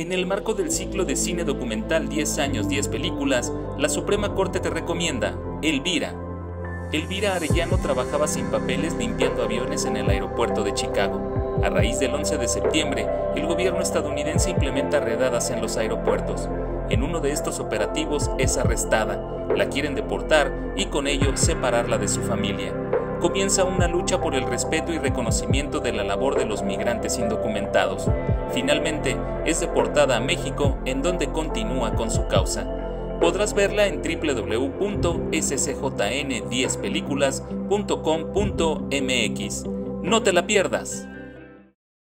En el marco del ciclo de cine documental 10 años, 10 películas, la Suprema Corte te recomienda Elvira. Elvira Arellano trabajaba sin papeles limpiando aviones en el aeropuerto de Chicago. A raíz del 11 de septiembre, el gobierno estadounidense implementa redadas en los aeropuertos. En uno de estos operativos es arrestada, la quieren deportar y con ello separarla de su familia. Comienza una lucha por el respeto y reconocimiento de la labor de los migrantes indocumentados. Finalmente, es deportada a México, en donde continúa con su causa. Podrás verla en www.scjn10películas.com.mx. ¡No te la pierdas!